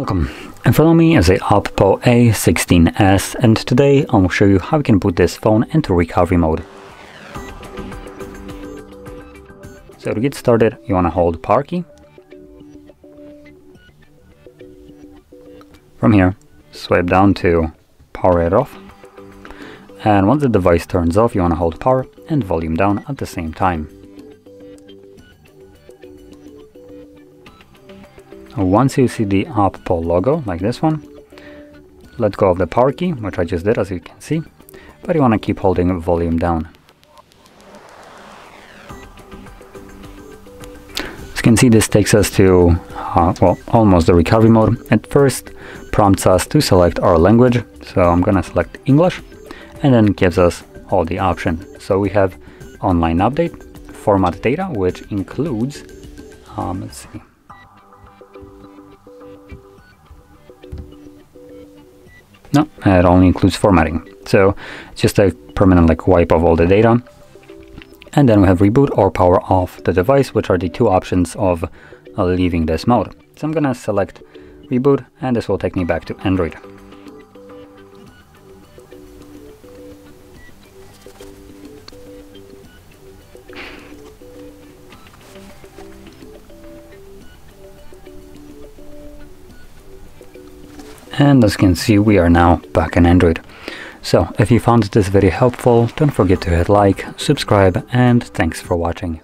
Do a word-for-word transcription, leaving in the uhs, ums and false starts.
Welcome and follow me as a Oppo A sixteen S, and today I'll show you how we can put this phone into recovery mode. So to get started, you want to hold power key. From here, swipe down to power it off. And once the device turns off, you want to hold power and volume down at the same time. Once you see the Oppo logo, like this one, let go of the power key, which I just did, as you can see, but you want to keep holding volume down. As you can see, this takes us to, uh, well, almost the recovery mode. At first, prompts us to select our language, so I'm gonna select English, and then gives us all the options. So we have online update, format data, which includes, um, let's see, no, it only includes formatting. So it's just a permanent like wipe of all the data. And then we have reboot or power off the device, which are the two options of uh, leaving this mode. So I'm gonna select reboot, and this will take me back to Android. And as you can see, we are now back in Android. So if you found this video helpful, don't forget to hit like, subscribe, and thanks for watching.